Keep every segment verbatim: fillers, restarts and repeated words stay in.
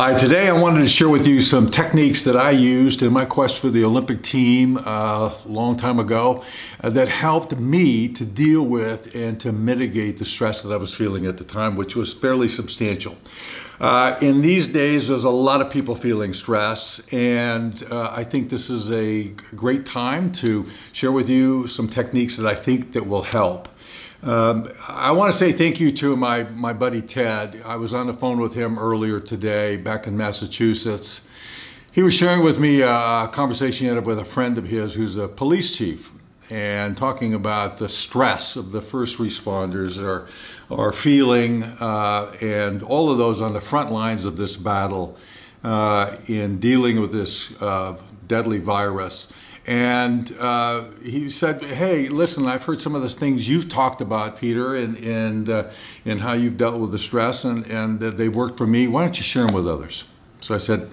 Hi, today I wanted to share with you some techniques that I used in my quest for the Olympic team uh, a long time ago uh, that helped me to deal with and to mitigate the stress that I was feeling at the time, which was fairly substantial. Uh, in these days, there's a lot of people feeling stress, and uh, I think this is a great time to share with you some techniques that I think that will help. Um, I want to say thank you to my, my buddy Ted. I was on the phone with him earlier today back in Massachusetts. He was sharing with me a conversation he had with a friend of his who's a police chief, and talking about the stress of the first responders are, are feeling uh, and all of those on the front lines of this battle uh, in dealing with this uh, deadly virus. And uh, he said, hey, listen, I've heard some of the things you've talked about, Peter, and, and, uh, and how you've dealt with the stress, and, and uh, they've worked for me. Why don't you share them with others? So I said,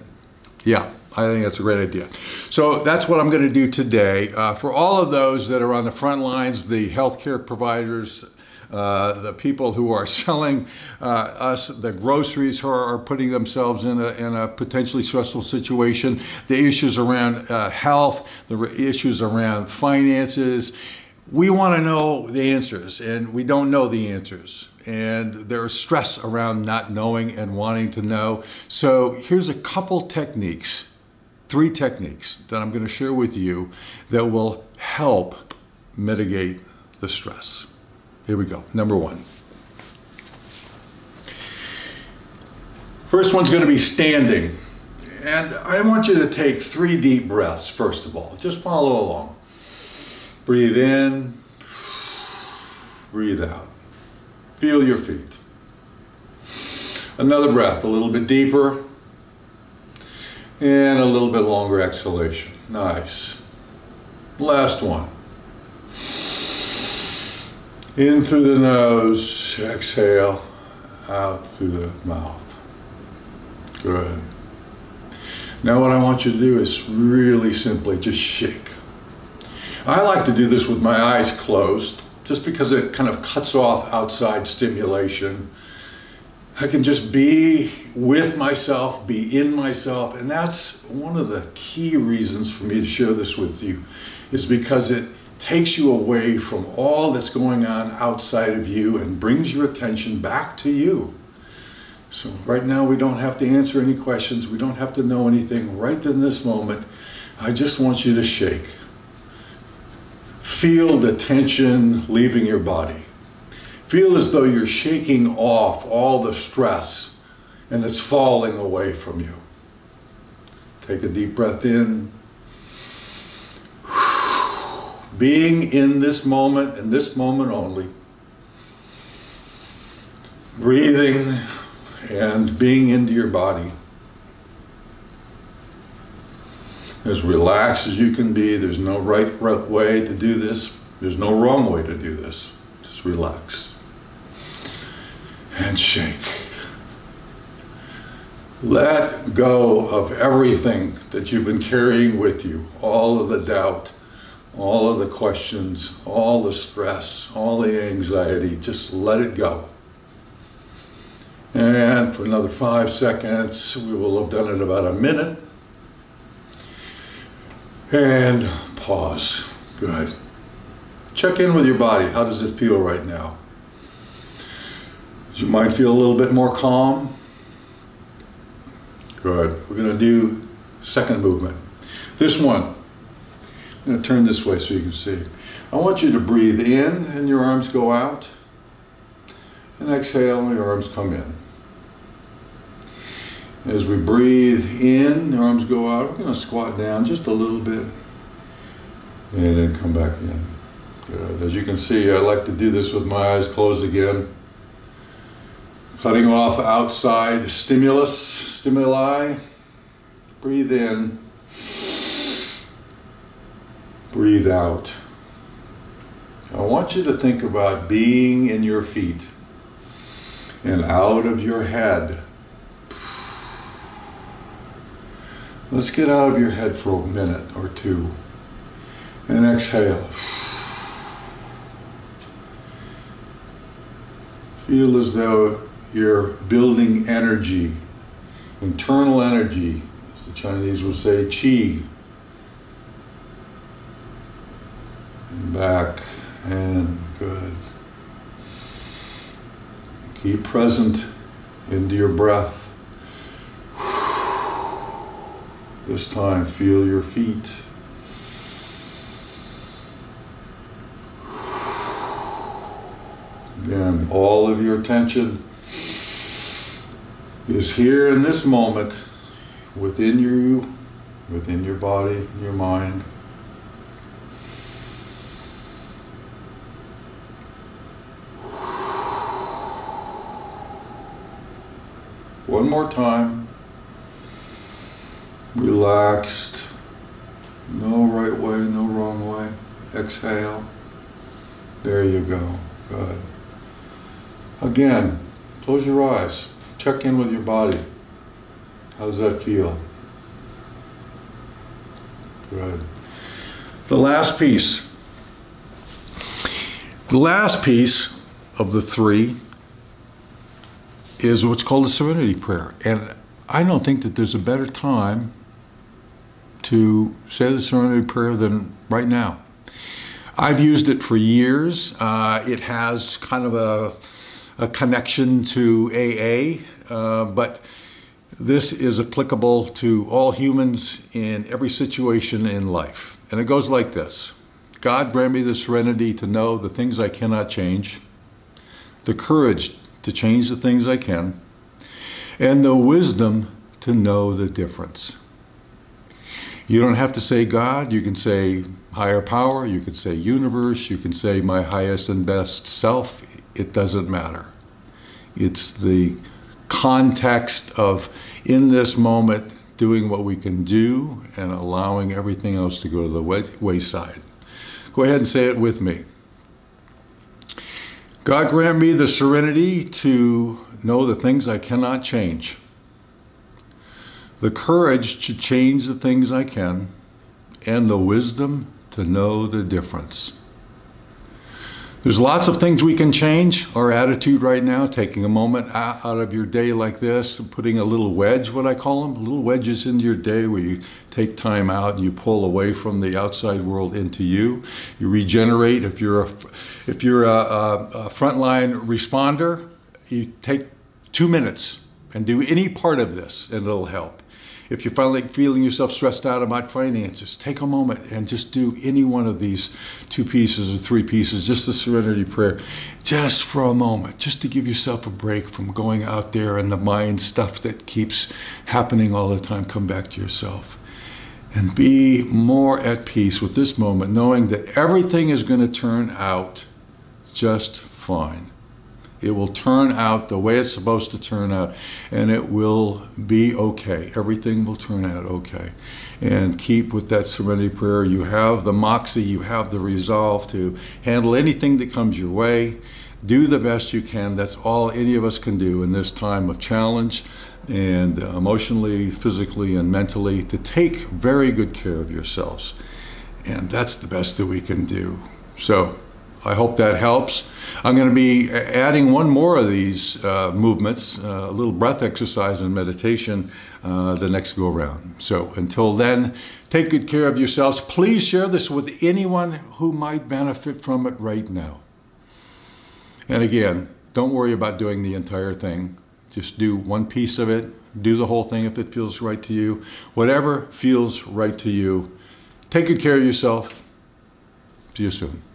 yeah, I think that's a great idea. So that's what I'm going to do today. Uh, for all of those that are on the front lines, the healthcare providers, Uh, the people who are selling uh, us the groceries, who are putting themselves in a, in a potentially stressful situation, the issues around uh, health, the issues around finances. We want to know the answers, and we don't know the answers. And there's stress around not knowing and wanting to know. So here's a couple techniques, three techniques that I'm going to share with you that will help mitigate the stress. Here we go. Number one. First one's going to be standing. And I want you to take three deep breaths, first of all. Just follow along. Breathe in. Breathe out. Feel your feet. Another breath, a little bit deeper. And a little bit longer exhalation. Nice. Last one. In through the nose, exhale, out through the mouth. Good. Now what I want you to do is really simply just shake. I like to do this with my eyes closed, just because it kind of cuts off outside stimulation. I can just be with myself, be in myself, and that's one of the key reasons for me to share this with you, is because it takes you away from all that's going on outside of you and brings your attention back to you. So right now we don't have to answer any questions. We don't have to know anything right in this moment. I just want you to shake. Feel the tension leaving your body. Feel as though you're shaking off all the stress and it's falling away from you. Take a deep breath in. Being in this moment, and this moment only. Breathing and being into your body. As relaxed as you can be. There's no right, right way to do this. There's no wrong way to do this. Just relax. And shake. Let go of everything that you've been carrying with you. All of the doubt. All of the questions, all the stress, all the anxiety, just let it go. And for another five seconds, we will have done it about a minute. And pause. Good. Check in with your body. How does it feel right now? You might feel a little bit more calm. Good. We're going to do second movement. This one. I'm going to turn this way so you can see. I want you to breathe in and your arms go out. And exhale and your arms come in. As we breathe in, your arms go out. We're going to squat down just a little bit. And then come back in. Good. As you can see, I like to do this with my eyes closed again. Cutting off outside stimulus, stimuli. Breathe in. Breathe out. I want you to think about being in your feet and out of your head. Let's get out of your head for a minute or two. And exhale. Feel as though you're building energy Internal energy, as the Chinese would say, Qi. And back, and good. Keep present into your breath. This time, feel your feet. Again, all of your attention is here in this moment, within you, within your body, your mind. One more time. Relaxed. No right way, no wrong way. Exhale. There you go. Good. Again, close your eyes. Check in with your body. How does that feel? Good. The last piece. The last piece of the three is what's called the Serenity Prayer. And I don't think that there's a better time to say the Serenity Prayer than right now. I've used it for years. Uh, it has kind of a, a connection to A A, uh, but this is applicable to all humans in every situation in life. And it goes like this. God grant me the serenity to know the things I cannot change, the courage to change the things I can, and the wisdom to know the difference. You don't have to say God, you can say higher power, you can say universe, you can say my highest and best self, it doesn't matter. It's the context of in this moment doing what we can do and allowing everything else to go to the wayside. Go ahead and say it with me. God grant me the serenity to know the things I cannot change, the courage to change the things I can, and the wisdom to know the difference. There's lots of things we can change. Our attitude right now, taking a moment out of your day like this, putting a little wedge, what I call them, little wedges into your day where you take time out and you pull away from the outside world into you. You regenerate. If you're a, if you're a, a, a frontline responder, you take two minutes and do any part of this and it'll help. If you're finally feeling yourself stressed out about finances, take a moment and just do any one of these two pieces or three pieces, just the Serenity Prayer, just for a moment, just to give yourself a break from going out there and the mind stuff that keeps happening all the time. Come back to yourself and be more at peace with this moment, knowing that everything is going to turn out just fine. It will turn out the way it's supposed to turn out, and it will be okay. Everything will turn out okay. And keep with that Serenity Prayer. You have the moxie, you have the resolve to handle anything that comes your way. Do the best you can. That's all any of us can do in this time of challenge, and emotionally, physically, and mentally, to take very good care of yourselves. And that's the best that we can do. So I hope that helps. I'm going to be adding one more of these uh, movements, uh, a little breath exercise and meditation uh, the next go around. So until then, take good care of yourselves. Please share this with anyone who might benefit from it right now. And again, don't worry about doing the entire thing. Just do one piece of it. Do the whole thing if it feels right to you. Whatever feels right to you. Take good care of yourself. See you soon.